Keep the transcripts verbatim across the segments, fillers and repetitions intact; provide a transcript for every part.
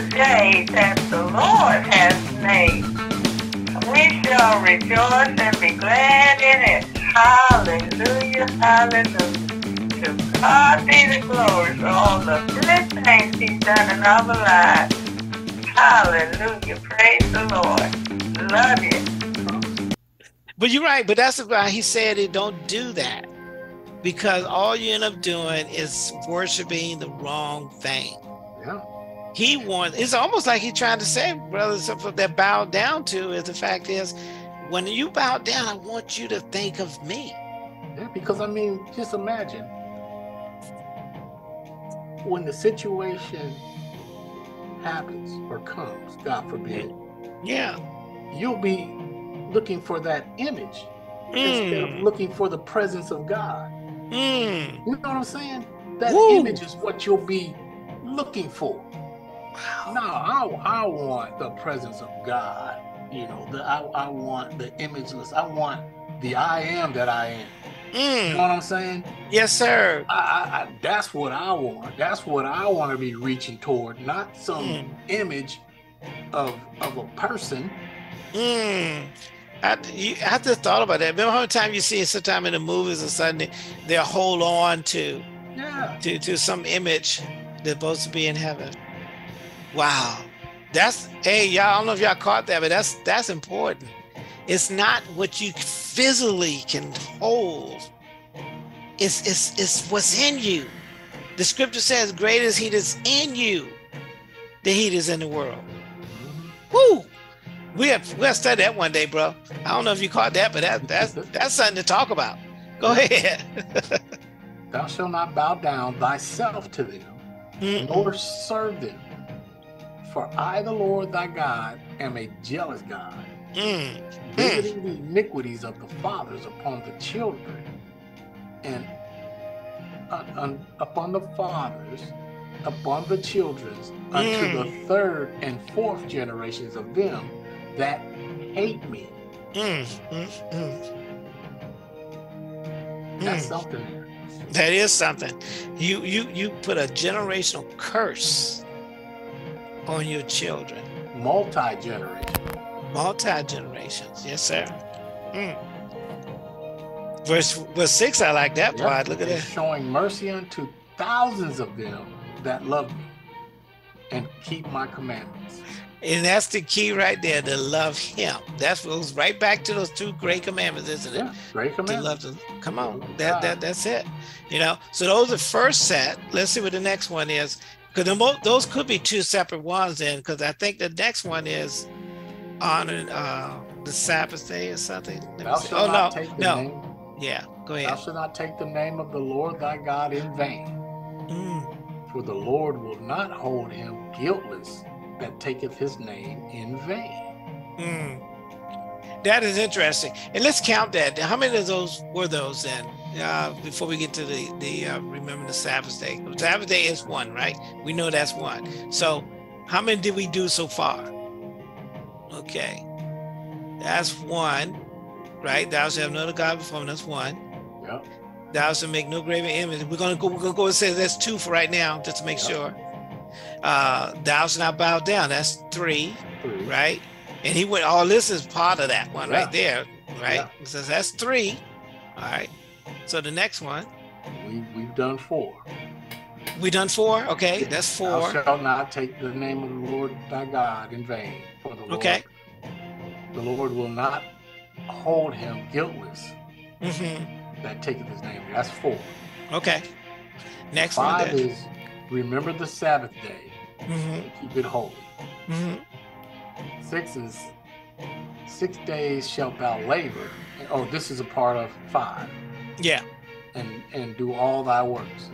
the day that the Lord has made. We shall rejoice and be glad in it. Hallelujah, hallelujah. To God be the glory for all the good things He's done in our lives. Hallelujah, praise the Lord. Love you. But you're right, but that's why He said it, don't do that. Because all you end up doing is worshiping the wrong thing. Yeah. He wants, it's almost like he tried to say, brothers that bow down to is the fact is, when you bow down, I want you to think of me. Yeah, because I mean, just imagine when the situation happens or comes, God forbid. Yeah. You'll be looking for that image mm. instead of looking for the presence of God. Mm. You know what I'm saying? That Woo. image is what you'll be looking for. Wow. No, I, I want the presence of God. You know, the, I, I want the imageless. I want the I am that I am. Mm. You know what I'm saying? Yes, sir. I, I, I, that's what I want. That's what I want to be reaching toward. Not some mm. image of of a person. Mm. I, you, I just thought about that. Remember how many times you see it sometime in the movies or something, they'll hold on to, yeah. to, to some image that's supposed to be in heaven. Wow. That's, hey, y'all, I don't know if y'all caught that, but that's, that's important. It's not what you physically can hold. It's, it's, it's what's in you. The scripture says, greater is he that's in you than he that's in the world. Woo! We have, we'll study that one day, bro. I don't know if you caught that, but that, that's, that's something to talk about. Go ahead. Thou shalt not bow down thyself to them, Mm-mm. nor serve them. For I, the Lord thy God, am a jealous God, mm. visiting mm. the iniquities of the fathers upon the children, and uh, um, upon the fathers, upon the children's, mm. unto the third and fourth generations of them that hate me. Mm. Mm. Mm. That's something there. That is something. You you you put a generational curse on your children. Multi-generation. Multi-generations. Yes, sir. Mm. Verse, verse six, I like that yep. part. Look at that. Showing mercy unto thousands of them that love me and keep my commandments. And that's the key right there, to love him. That goes right back to those two great commandments, isn't it? Yeah, great commandments. To love them. Come on. That, that, that's it. You know, so those are the first set. Let's see what the next one is. Because those could be two separate ones then, because I think the next one is honoring uh, the Sabbath day or something. Thou shalt oh, not no, take the no. Name. Yeah, go ahead. Thou shalt not take the name of the Lord thy God in vain, mm. for the Lord will not hold him guiltless that taketh his name in vain. Mm. That is interesting. And let's count that. How many of those were those then? Uh, before we get to the, the uh, remember the Sabbath day. The Sabbath day is one, right? We know that's one. So how many did we do so far? Okay. That's one, right? Thou shalt have no other God before him. That's one. Yep. Thou shalt make no graven image. We're going to go, we're going to go and say that's two for right now, just to make yep. sure. Uh, thou shalt not bow down. That's three, three, right? And he went, all this is part of that one yeah. right there, right? Yeah. So that's three. All right. So the next one. We, we've done four. We've done four? Okay, that's four. Thou shalt not take the name of the Lord thy God in vain. For the Lord, okay. The Lord will not hold him guiltless mm-hmm. that taketh his name. That's four. Okay. Next Five one. Five is remember the Sabbath day. Mm-hmm. Keep it holy. Mm-hmm. Six is six days shalt thou labor. Oh, this is a part of five. Yeah. And and do all thy works.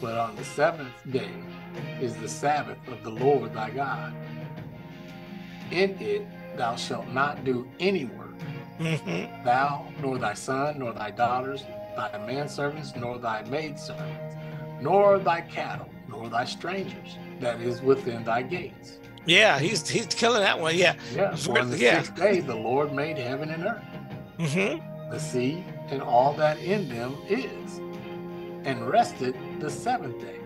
But on the seventh day is the Sabbath of the Lord thy God. In it thou shalt not do any work. Mm-hmm. Thou, nor thy son, nor thy daughters, thy manservants, nor thy maidservants, nor thy cattle, nor thy strangers, that is within thy gates. Yeah, he's he's killing that one, yeah. Yeah, for on the yeah. sixth day the Lord made heaven and earth. Mm-hmm. The sea and all that in them is, and rested the seventh day.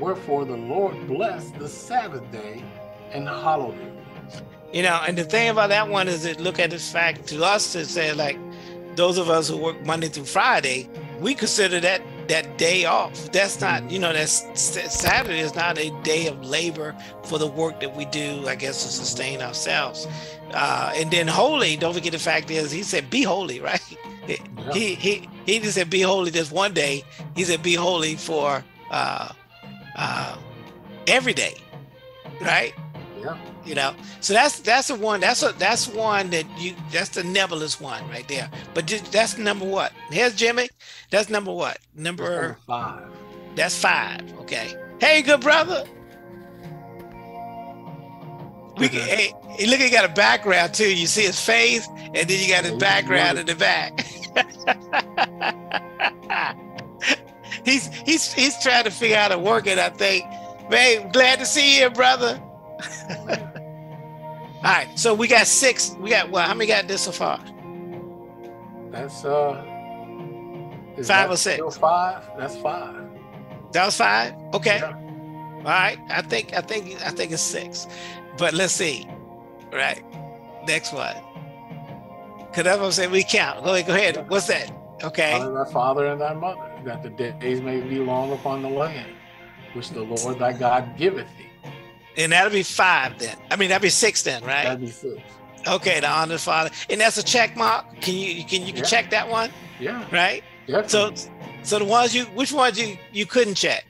Wherefore the Lord blessed the Sabbath day and hollowed it. You know, and the thing about that one is that look at this fact to us to say, like, those of us who work Monday through Friday, we consider that that day off. That's not, you know, that's Saturday is not a day of labor for the work that we do, I guess, to sustain ourselves. Uh, and then holy, don't forget the fact is, he said, be holy, right? Yeah. He, he, he just said, be holy this one day. He said, be holy for uh, uh, every day, right? Yeah. You know, so that's that's the one. That's a that's one that you. That's the nebulous one right there. But just, that's number what? Here's Jimmy. That's number what? Number, number five. That's five. Okay. Hey, good brother. We can, hey, hey, look, he got a background too. You see his face, and then you got his oh, background in the back. he's he's he's trying to figure out how to work it. I think. Man, glad to see you, brother. All right, so we got six. We got well, how many got this so far? That's uh, is five that or six. Five. That's five. That was five. Okay. Yeah. All right. I think. I think. I think it's six. But let's see. All right. Next one. Cause that's what I'm saying. We count. Go ahead. Go ahead. What's that? Okay. Honor thy father and thy mother, that the days may be long upon the land, which the Lord thy God giveth thee. And that'll be five then. I mean, that'll be six then, right? That'll be six. Okay, the honor of the father, and that's a check mark. Can you can you can yeah. check that one? Yeah. Right. Definitely. So so the ones you which ones you you couldn't check?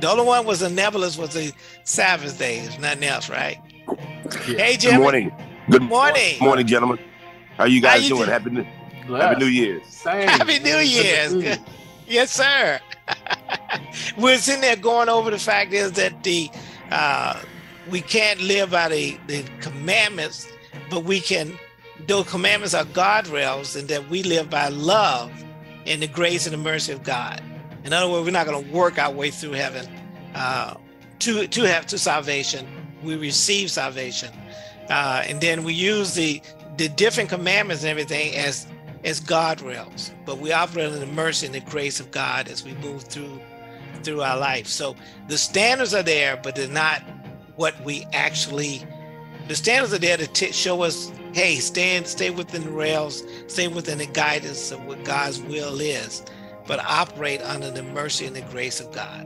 The only one was the nebulous was the Sabbath day. There's nothing else, right? Yeah. Hey, Jimmy. Good morning. Good morning. Good morning, gentlemen. How you guys How you doing? Happy New, Happy New Year's. Same. Happy New Year's. Good. Yes, sir. We're sitting there going over the fact is that the. Uh, We can't live by the, the commandments, but we can, those commandments are guardrails, and that we live by love and the grace and the mercy of God. In other words, we're not going to work our way through heaven uh, to to have to salvation. We receive salvation, uh, and then we use the the different commandments and everything as as guardrails. But we operate in the mercy and the grace of God as we move through through our life. So the standards are there, but they're not. What we actually, the standards are there to t show us, hey, stand, stay within the rails, stay within the guidance of what God's will is, but operate under the mercy and the grace of God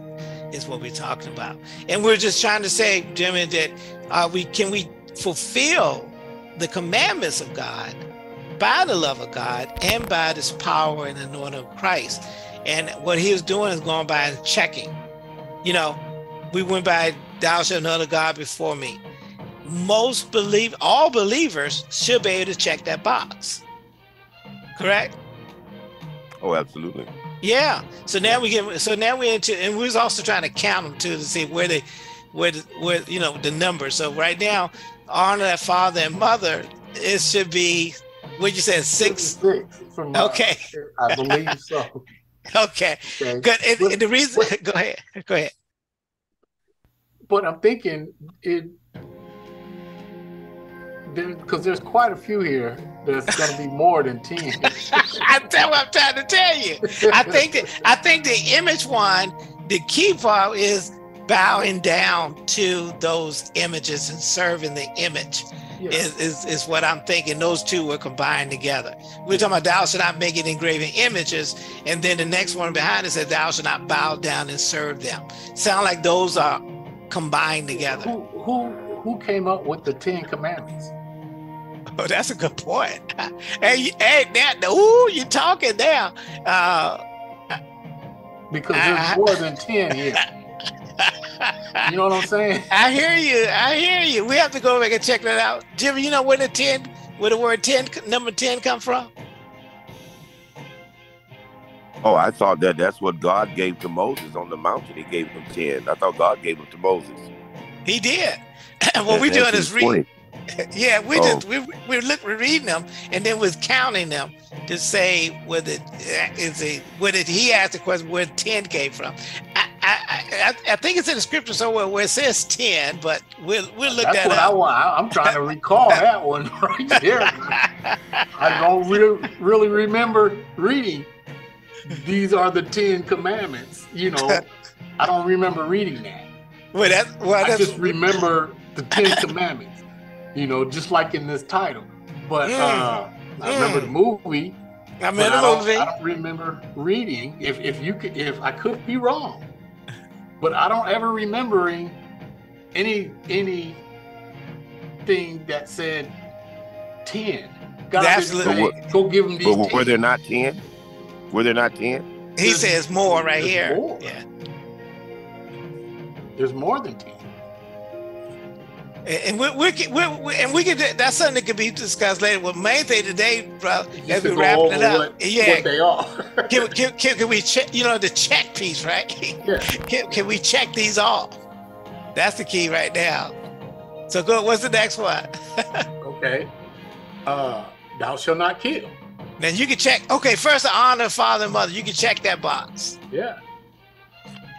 is what we're talking about. And we're just trying to say, Jimmy, that uh, we can we fulfill the commandments of God by the love of God and by this power and anointing of Christ. And what he was doing is going by and checking. You know, we went by, thou shalt know the God before me. Most believe, all believers should be able to check that box. Correct? Oh, absolutely. Yeah. So now we get. So now we're into, and we was also trying to count them too to see where they, where, the, where you know the numbers. So right now, honor that father and mother. It should be, what you said, six. Six from my, okay. I believe so. Okay. Okay. Good. And, what, and the reason. What, go ahead. Go ahead. But I'm thinking it, because there's quite a few here. There's going to be more than ten. That's what I'm trying to tell you. I think that I think the image one, the key part is bowing down to those images and serving the image. Yeah. Is, is is what I'm thinking. Those two were combined together. We're talking about thou shalt not make it engraving images, and then the next one behind it says thou shalt not bow down and serve them. Sound like those are combined together. Who, who who came up with the Ten Commandments? Oh, that's a good point. hey, hey, that ooh, you're talking now. Uh, because there's I, more than ten here. You know what I'm saying? I hear you. I hear you. We have to go back and check that out, Jimmy. You know where the ten, where the word ten, number ten, come from? Oh, I thought that that's what God gave to Moses on the mountain. He gave him ten. I thought God gave them to Moses. He did. What we're doing is reading. Yeah, we oh. just we we look we're reading them and then we're counting them to say whether is it whether he asked the question where ten came from. I I I, I think it's in the scripture somewhere where it says ten, but we'll we'll look that's that what up. I want. I'm trying to recall that one right there. I don't really really remember reading. These are the Ten Commandments. You know, I don't remember reading that. Well, that's, well, that's, I just remember the Ten Commandments, you know, just like in this title. But mm. uh, I mm. remember the movie. I remember the movie. I don't remember reading. If if you could, if I could be wrong, but I don't ever remembering any any thing that said ten. God That's say, go give them these. But were ten. There not ten? Were there not ten? He there's, says more right here. More. Yeah. There's more than ten. And we we and we can that's something that could be discussed later. Well, main thing today, bro, as we wrapping it up, what, yeah, what they are. can, can, can, can we check? You know, the check piece, right? Yeah. Can, can we check these all? That's the key right now. So go. What's the next one? Okay. Uh, thou shalt not kill. Now you can check. Okay, first honor father and mother. You can check that box. Yeah.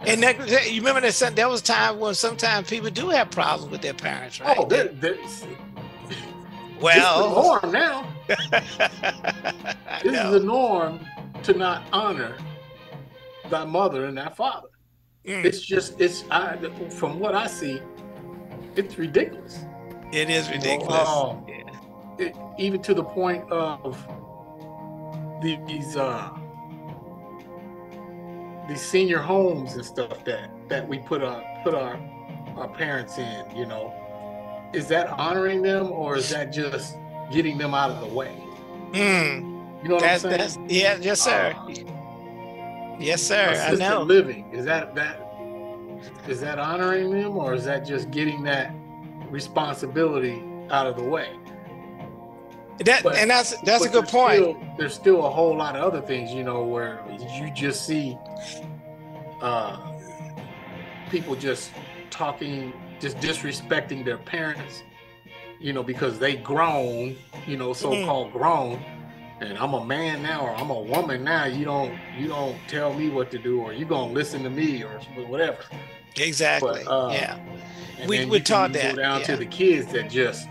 And that, you remember that some, there was a time when sometimes people do have problems with their parents, right? Oh, they're, they're, well, it's the norm now. This know. is the norm to not honor thy mother and thy father. Mm. It's just, it's I, from what I see, it's ridiculous. It is ridiculous. Oh, uh, yeah. it, even to the point of these. Uh, These senior homes and stuff that that we put our put our our parents in, you know, is that honoring them or is that just getting them out of the way? Mm. You know what that's, I'm saying? That's, yeah, yes, sir. Uh, yes, sir. I know. Living is that that is that honoring them or is that just getting that responsibility out of the way? That but, and that's that's a good there's point. Still, there's still a whole lot of other things, you know, where you just see uh, people just talking, just disrespecting their parents, you know, because they grown, you know, so-called grown, and I'm a man now or I'm a woman now. You don't you don't tell me what to do or you're gonna listen to me or whatever. Exactly. But, uh, yeah. We we taught that. Go down yeah. to the kids that just.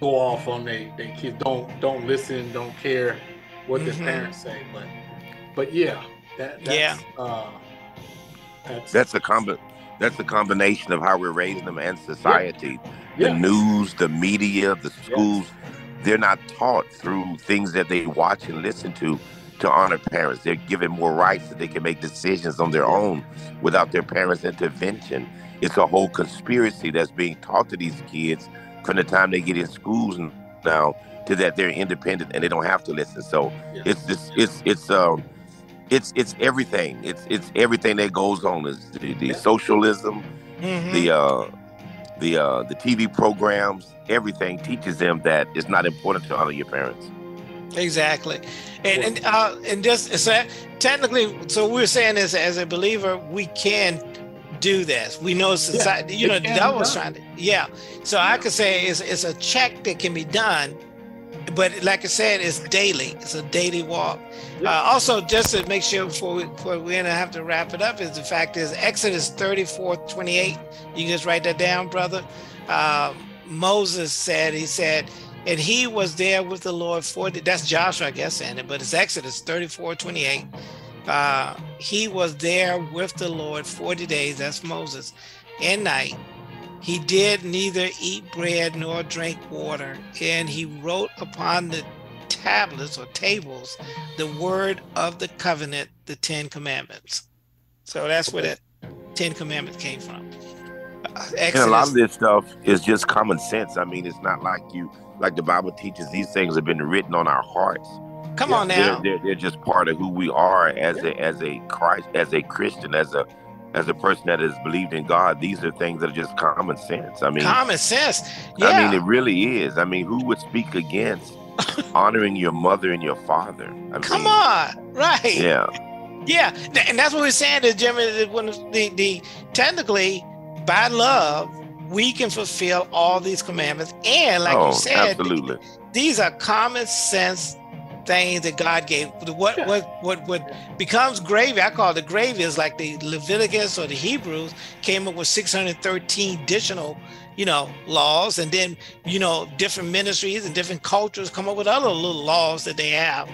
Go off on they, they kids. Don't don't listen. Don't care what their mm-hmm. parents say. But but yeah, that that's, yeah. Uh, that's that's a combi That's a combination of how we're raising them and society. Yeah. The yeah. news, the media, the schools. Yes. They're not taught through things that they watch and listen to to honor parents. They're given more rights that they can make decisions on their own without their parents' intervention. It's a whole conspiracy that's being taught to these kids. From the time they get in schools now to that they're independent and they don't have to listen. So yes. it's just it's it's um it's it's everything. It's it's everything that goes on is the, the yeah. socialism, mm-hmm. the uh the uh the T V programs, everything teaches them that it's not important to honor your parents. Exactly. And and uh and just so technically so we're saying as as a believer we can do this. We know society, yeah, you know, that was trying to, yeah. So yeah. I could say it's, it's a check that can be done, but like I said, it's daily. It's a daily walk. Yeah. Uh, also, just to make sure before we, before we end, I have to wrap it up, is the fact is Exodus thirty-four twenty-eight. You can just write that down, brother. Uh, Moses said, he said, and he was there with the Lord for, the, that's Joshua, I guess, in it, but it's Exodus thirty-four twenty-eight. Uh, he was there with the Lord forty days, that's Moses, and night. He did neither eat bread nor drink water, and he wrote upon the tablets or tables the word of the covenant, the Ten Commandments. So that's where that Ten Commandments came from. Uh, and a lot of this stuff is just common sense. I mean, it's not like you, like the Bible teaches, these things have been written on our hearts. Come yeah, on now. They're, they're, they're just part of who we are as yeah. a as a Christ, as a Christian, as a as a person that has believed in God. These are things that are just common sense. I mean, common sense. Yeah. I mean, it really is. I mean, who would speak against honoring your mother and your father? I Come mean, on, right? Yeah, yeah. And that's what we're saying to Jimmy. The, the technically by love we can fulfill all these commandments, and like oh, you said, absolutely. Th these are common sense. Things that God gave, what yeah. what what what becomes gravy, I call it the gravy, is like the Leviticus or the Hebrews came up with six hundred thirteen additional, you know, laws, and then you know different ministries and different cultures come up with other little laws that they have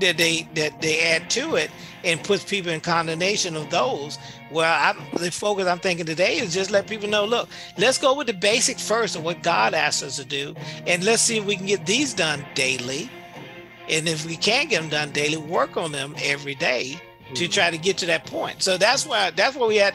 that they that they add to it and puts people in condemnation of those. Well, I'm, the focus I'm thinking today is just let people know, look, let's go with the basic first of what God asks us to do. And let's see if we can get these done daily. And if we can't get them done daily, work on them every day to try to get to that point. So that's why that's what we had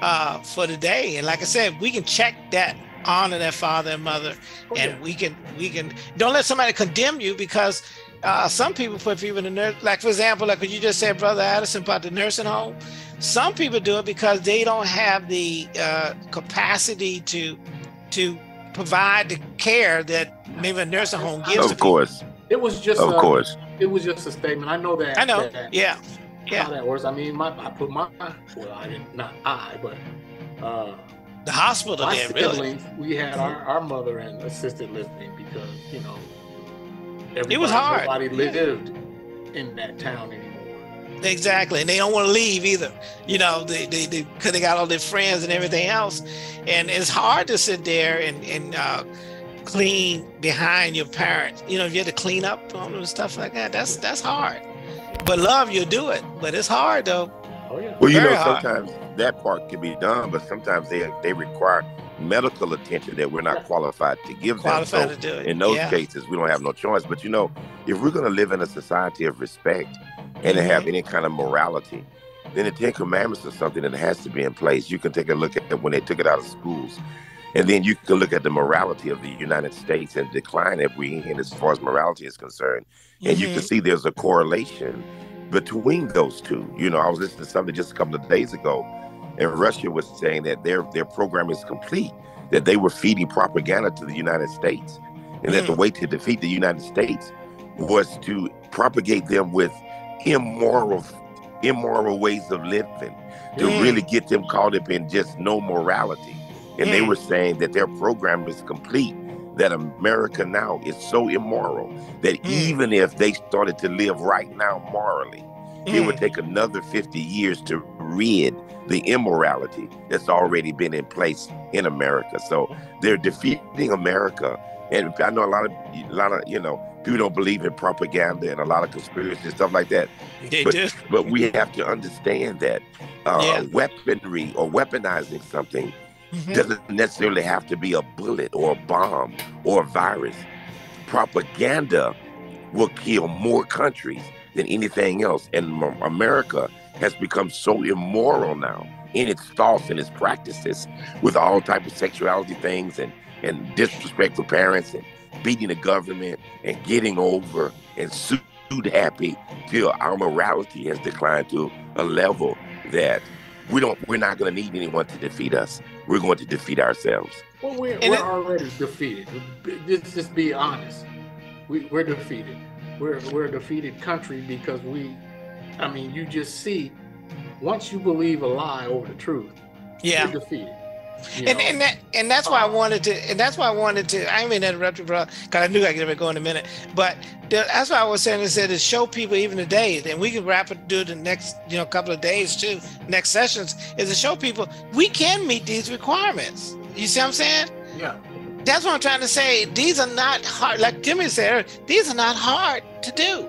uh, for today. And like I said, we can check that, honor that father and mother. Oh, and yeah. we can we can don't let somebody condemn you, because uh, some people put people in the nurse. Like, for example, like what you just said, Brother Addison, about the nursing home. Some people do it because they don't have the uh, capacity to to provide the care that maybe a nursing home gives. Of to course, people. It was just of a, course. It was just a statement. I know that. I know. That, yeah. Yeah. How that works. I mean, my I put my well, I didn't not I, but uh, the hospital. My did, siblings, really. We had our, our mother and assisted living because you know everybody, it was hard. Nobody lived yeah. in that town anymore. Exactly, and they don't want to leave either. You know, they they because they, they got all their friends and everything else, and it's hard to sit there and and uh, clean behind your parents. You know, if you had to clean up on them and stuff like that, that's that's hard. But love, you'll do it. But it's hard, though. Oh, yeah. Well, you Very know, sometimes hard. That part can be done, but sometimes they they require medical attention that we're not qualified to give qualified them. So to do it. In those yeah. cases, we don't have no choice. But, you know, if we're going to live in a society of respect and mm-hmm. have any kind of morality, then the Ten Commandments is something that has to be in place. You can take a look at it when they took it out of schools. And then you can look at the morality of the United States and decline that we're in as far as morality is concerned. And mm-hmm. you can see there's a correlation between those two. You know, I was listening to something just a couple of days ago, and Russia was saying that their their program is complete, that they were feeding propaganda to the United States, and mm-hmm. that the way to defeat the United States was to propagate them with immoral, immoral ways of living, to mm-hmm. really get them caught up in just no morality. And mm-hmm. they were saying that their program is complete, that America now is so immoral that mm. even if they started to live right now morally, mm. it would take another fifty years to rid the immorality that's already been in place in America. So they're defeating America. And I know a lot of, a lot of, you know, people don't believe in propaganda and a lot of conspiracy and stuff like that. They but, do. But we have to understand that uh, yeah. weaponry or weaponizing something Mm-hmm. doesn't necessarily have to be a bullet or a bomb or a virus. Propaganda will kill more countries than anything else. And America has become so immoral now in its thoughts and its practices, with all types of sexuality things and, and disrespect for parents and beating the government and getting over and sued happy, till our morality has declined to a level that we don't, we're not going to need anyone to defeat us. We're going to defeat ourselves. Well, we're, we're it, already defeated. Just, just be honest. We, we're defeated. We're, we're a defeated country because we, I mean, you just see, once you believe a lie over the truth, yeah. you're defeated. You and, and that and that's why I wanted to, and that's why I wanted to, I mean, interrupt you, brother, because I knew I could go in a minute. But the, that's why I was saying, is that it show people even today, and we can wrap it, do the next, you know, couple of days too, next sessions, is to show people we can meet these requirements. You see what I'm saying? Yeah. That's what I'm trying to say. These are not hard, like Jimmy said, these are not hard to do.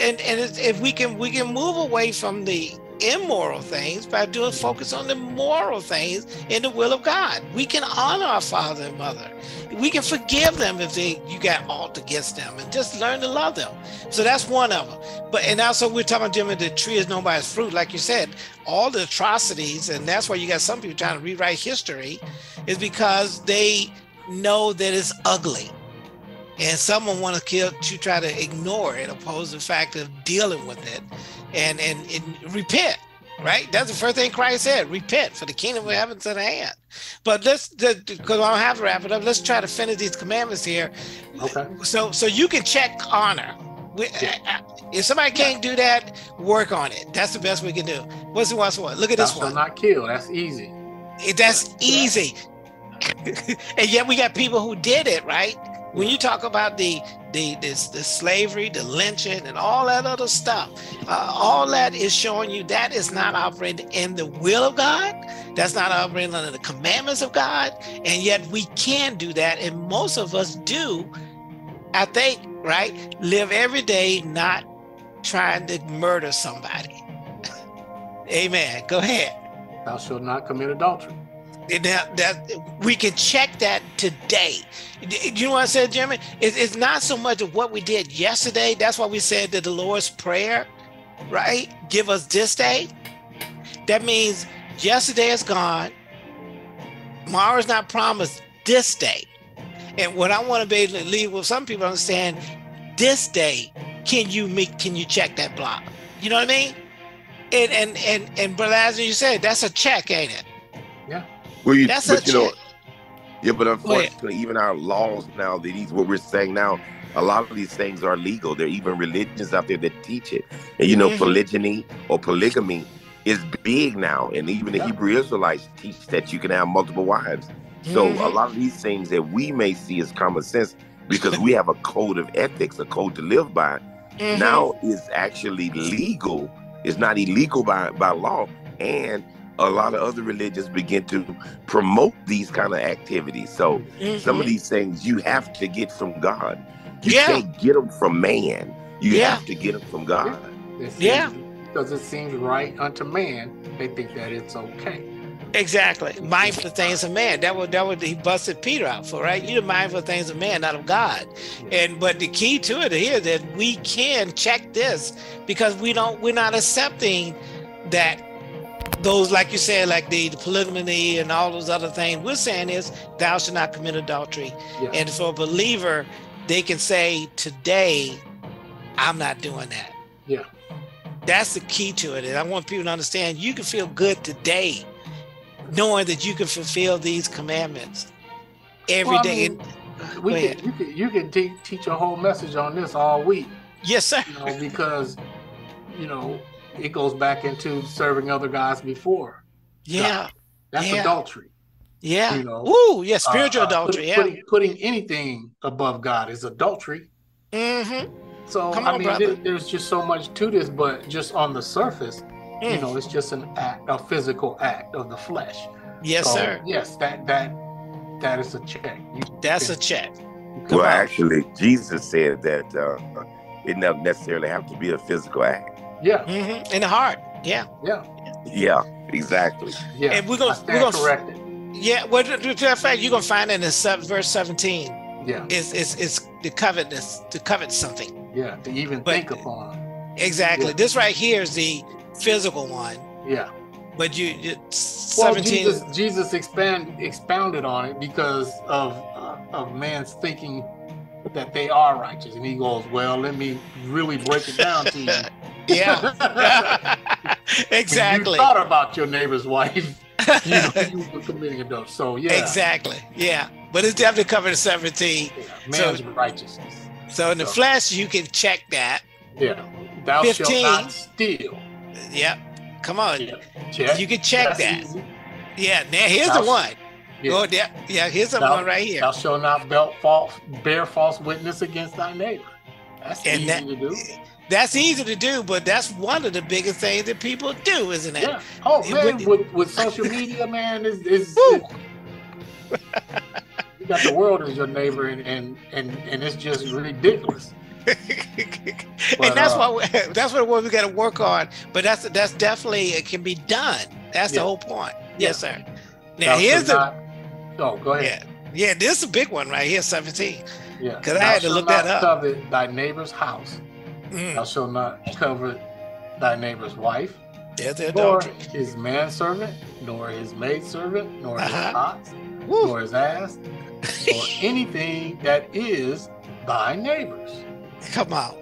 And, and if we can, we can move away from the immoral things by doing focus on the moral things in the will of God. We can honor our father and mother. We can forgive them if they you got alt against them, and just learn to love them. So that's one of them. But and also we're talking, Jimmy, the tree is known by its fruit, like you said, all the atrocities, and that's why you got some people trying to rewrite history, is because they know that it's ugly. And someone want to kill to try to ignore it, opposed to the fact of dealing with it, and and, and repent, right? That's the first thing Christ said: repent, for the kingdom of heaven's at hand. But let's, because I don't have to wrap it up, let's try to finish these commandments here. Okay. So so you can check honor. We, yeah. I, I, if somebody can't yeah. do that, work on it. That's the best we can do. What's the what's what? Look at Thou this one. Not kill. That's easy. That's yeah. easy. And yet we got people who did it, right? When you talk about the the this the slavery, the lynching, and all that other stuff, uh, all that is showing you that is not operating in the will of God. That's not operating under the commandments of God, and yet we can do that, and most of us do. I think, right? Live every day not trying to murder somebody. Amen. Go ahead. thou shalt not commit adultery. That, that we can check that today. You know what I said, Jimmy? It, it's not so much of what we did yesterday. That's why we said that the Lord's Prayer, right? Give us this day. That means yesterday is gone. Tomorrow's not promised, this day. And what I want to be able to leave with some people understand, this day, can you make, can you check that block? You know what I mean? And and and and Brother Aslan, you said that's a check, ain't it? Yeah. Well, you, that's but, a you check. Know, yeah, but unfortunately, even our laws now, these what we're saying now, a lot of these things are legal. There are even religions out there that teach it. And you know, mm-hmm. polygyny or polygamy is big now, and even yeah. the Hebrew Israelites teach that you can have multiple wives. So mm-hmm. a lot of these things that we may see as common sense, because we have a code of ethics, a code to live by, mm-hmm. now is actually legal. It's not illegal by, by law. And a lot of other religions begin to promote these kind of activities. So mm-hmm. some of these things you have to get from God. You yeah. can't get them from man. You yeah. have to get them from God. Yeah. Seems, yeah. Because it seems right unto man. They think that it's okay. Exactly. Mindful things of man. That was that was he busted Peter out for, right? You're mindful things of man, not of God. And but the key to it here is that we can check this, because we don't we're not accepting that those, like you said, like the, the polygamy and all those other things. We're saying is thou shalt not commit adultery. Yeah. And for a believer, they can say today, I'm not doing that. Yeah. That's the key to it. And I want people to understand you can feel good today, knowing that you can fulfill these commandments every well, I mean, day. We can, you can, you can te teach a whole message on this all week. Yes, sir. You know, because, you know, it goes back into serving other guys before. Yeah. God. That's yeah. adultery. Yeah. You know, Ooh, yeah, spiritual uh, adultery. Uh, putting, yeah. putting anything above God is adultery. Mm-hmm. So, Come I on, mean, th there's just so much to this, but just on the surface, you know, it's just an act, a physical act of the flesh. Yes, so, sir. Yes, that that that is a check. You, That's it, a check. Well, on. actually, Jesus said that uh, it doesn't necessarily have to be a physical act. Yeah, mm-hmm. in the heart. Yeah, yeah, yeah. Exactly. Yeah, and we're gonna we're gonna correct it. Yeah, well, to that fact, you're gonna find it in seven, verse seventeen. Yeah, it's it's it's the covetous, to covet something. Yeah, to even but, think upon. Exactly. Yeah. This right here is the physical one, yeah, but you, you seventeen. Well, Jesus, Jesus expand expounded on it because of uh, of man's thinking that they are righteous, and he goes, "Well, let me really break it down to you." Yeah, exactly. When you thought about your neighbor's wife, you know, you were committing adultery. So yeah, exactly. Yeah, but it's definitely covered in seventeen. Yeah. Man's so, righteousness. So in so. the flesh, you can check that. Yeah, thou fifteen, shalt not steal. Yep. Come on. Yep. Check. You can check That's that. Easy. Yeah. Now here's thou the one. Yeah. Go there. Yeah. Here's the thou, one right here. Thou shalt not false, bear false witness against thy neighbor. That's and easy that, to do. That's easy to do, but that's one of the biggest things that people do, isn't it? Yeah. Oh man, with, with, with social media, man, is is you got the world as your neighbor, and and and, and it's just ridiculous. but, and that's uh, what we, that's what we got to work on. But that's that's definitely it can be done. That's yeah. the whole point. Yes, yeah. sir. Now thou here's the. Not, oh, go ahead. Yeah, yeah. This is a big one right here, seventeen. Yeah, because I had to look that up. Thou shalt not covet thy neighbor's house. Mm. Thou shalt not covet thy neighbor's wife. There's the adultery. Nor his manservant, nor his maidservant, nor uh-huh. his ox, Woo. nor his ass, or anything that is thy neighbor's. Come on.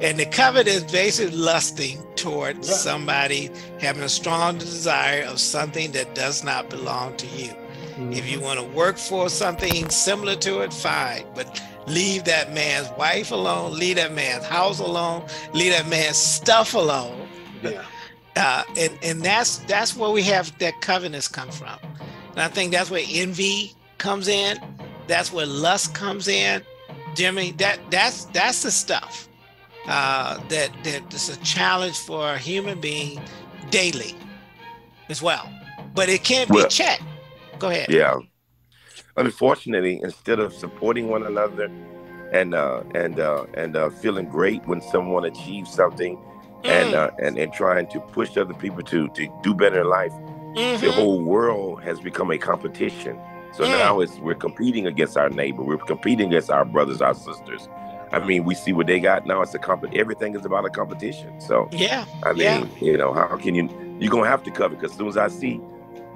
And the covet is basically lusting towards yeah. somebody, having a strong desire of something that does not belong to you. Mm-hmm. If you want to work for something similar to it, fine. But leave that man's wife alone. Leave that man's house alone. Leave that man's stuff alone. Yeah. Uh, and and that's that's where we have that covetous come from. And I think that's where envy comes in. That's where lust comes in. Jimmy, that that's that's the stuff uh, that that is a challenge for a human being daily, as well. But it can't well, be checked. Go ahead. Yeah. Unfortunately, instead of supporting one another and uh, and uh, and uh, feeling great when someone achieves something, mm. and uh, and and trying to push other people to to do better in life, Mm-hmm. The whole world has become a competition. So yeah. now it's we're competing against our neighbor. We're competing against our brothers, our sisters. I mean, we see what they got now. It's a competition. Everything is about a competition. So yeah, I mean, yeah. you know, how can you? You're gonna have to cover, because as soon as I see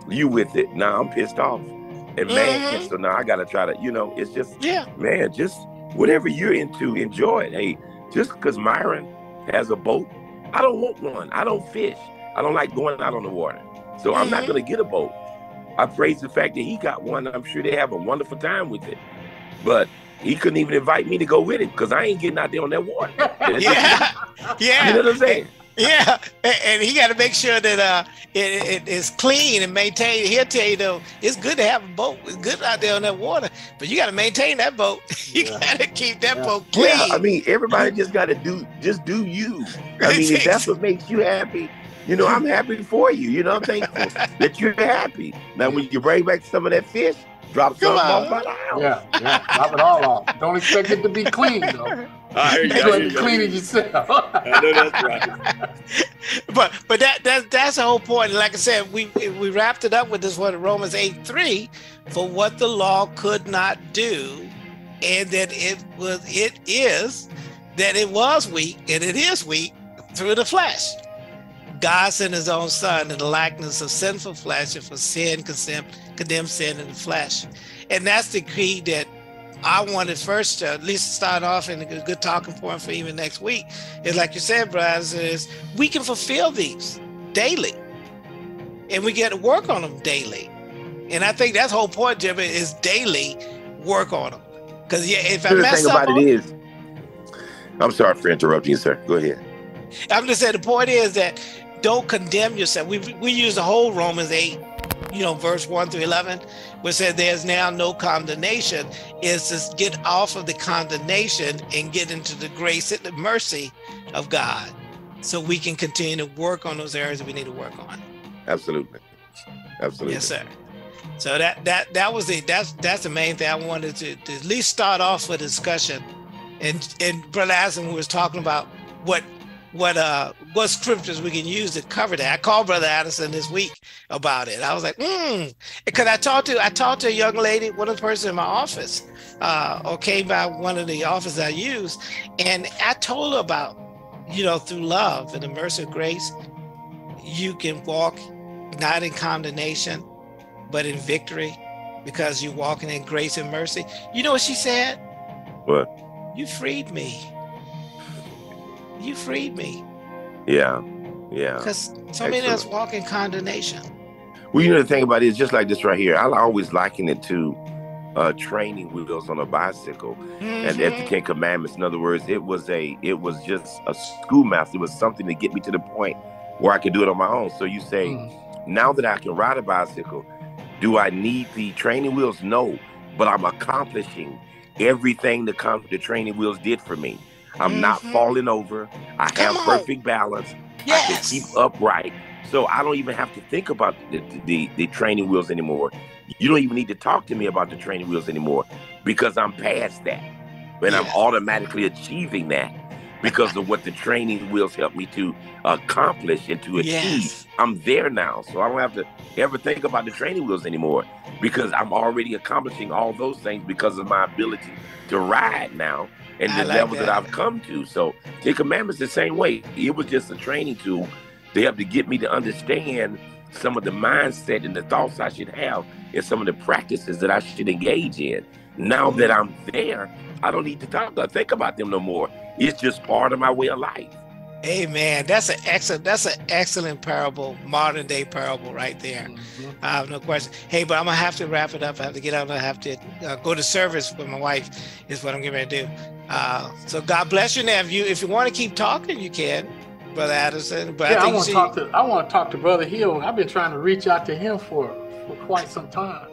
you with it, now I'm pissed off. And man, mm-hmm. so now I gotta try to, you know, it's just, yeah, man, just whatever you're into, enjoy it. Hey, just because Myron has a boat, I don't want one. I don't fish. I don't like going out on the water. So mm-hmm. I'm not gonna get a boat. I praise the fact that he got one. I'm sure they have a wonderful time with it. But he couldn't even invite me to go with him because I ain't getting out there on that water. yeah, yeah. You know what I'm saying? Yeah, and he got to make sure that uh, it, it, it's clean and maintained. He'll tell you, though, it's good to have a boat. It's good out there on that water, but you got to maintain that boat. You yeah. got to keep that yeah. boat clean. Yeah, I mean, everybody just got to do, just do you. I mean, if that's what makes you happy, you know, I'm happy for you. You know, I'm thankful that you're happy. Now, when you bring back some of that fish, drop some off by the house. Yeah, yeah, drop it all off. Don't expect it to be clean, though. I you got you cleaning yourself. I know that's right. But but that that's that's the whole point. Like I said, we we wrapped it up with this one, Romans eight three, for what the law could not do, and that it was it is that it was weak, and it is weak through the flesh. God sent his own son in the likeness of sinful flesh, and for sin contempt, condemned sin in the flesh. And that's the key that I wanted first to at least start off, in a good talking point for even next week. Is like you said, brothers, is we can fulfill these daily, and we get to work on them daily. And I think that's the whole point, Jimmy, is daily work on them. Because yeah, if I mess up, the thing about it is, I'm sorry for interrupting you, sir. Go ahead. I'm just saying the point is that don't condemn yourself. We we use the whole Romans eight. You know, verse one through eleven, which said there's now no condemnation, is to get off of the condemnation and get into the grace and the mercy of God, so we can continue to work on those areas that we need to work on. Absolutely. Absolutely. Yes, sir. So that that that was the that's that's the main thing I wanted to, to at least start off with discussion. And and Brother Addison was talking about what what uh what scriptures we can use to cover that. I called Brother Addison this week about it. I was like, hmm, because I talked to I talked to a young lady, one of the person in my office, uh, or came by one of the offices I use, and I told her about, you know, through love and the mercy of grace, you can walk not in condemnation, but in victory, because you're walking in grace and mercy. You know what she said? What? You freed me. You freed me. Yeah, yeah. Because so many of us walk in condemnation. Well, you know, the thing about it is just like this right here. I always liken it to uh, training wheels on a bicycle, mm-hmm. and at the Ten Commandments. In other words, it was a, it was just a schoolmaster. It was something to get me to the point where I could do it on my own. So you say, mm-hmm. now that I can ride a bicycle, do I need the training wheels? No, but I'm accomplishing everything the, com- the training wheels did for me. I'm mm-hmm. not falling over. I Come have perfect on. balance. Yes. I can keep upright. So I don't even have to think about the, the, the training wheels anymore. You don't even need to talk to me about the training wheels anymore, because I'm past that. And yes. I'm automatically achieving that because of what the training wheels helped me to accomplish and to achieve. Yes. I'm there now. So I don't have to ever think about the training wheels anymore, because I'm already accomplishing all those things because of my ability to ride now. And the like level that. that I've come to. So the commandments the same way. It was just a training tool to help to get me to understand some of the mindset and the thoughts I should have and some of the practices that I should engage in. Now that I'm there, I don't need to talk about think about them no more. It's just part of my way of life. Amen. That's an excellent that's an excellent parable, modern day parable right there. Mm-hmm. I have no question. Hey, but I'm gonna have to wrap it up. I have to get out. I have to uh, go to service with my wife. Is what I'm getting ready to do. Uh, so God bless you. Now, if you if you want to keep talking, you can, Brother Addison. But yeah, I, think I want to talk to I want to talk to Brother Hill. I've been trying to reach out to him for for quite some time.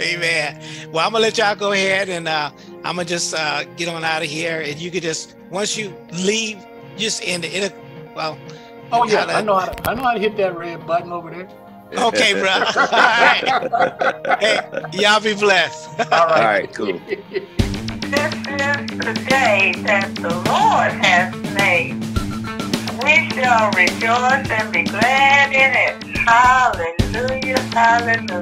Amen. Well, I'm gonna let y'all go ahead, and uh, I'm gonna just uh, get on out of here. And you could just once you leave. Just in the inner, well. Oh yeah, I know how to, I know how to hit that red button over there. Okay, bro. All right. Hey, y'all be blessed. All right, all right, cool. This is the day that the Lord has made. We shall rejoice and be glad in it. Hallelujah, hallelujah.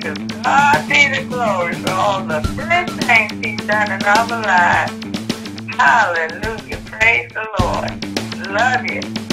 To God be the glory for all the good things He's done in our lives. Hallelujah. Praise the Lord. Love you.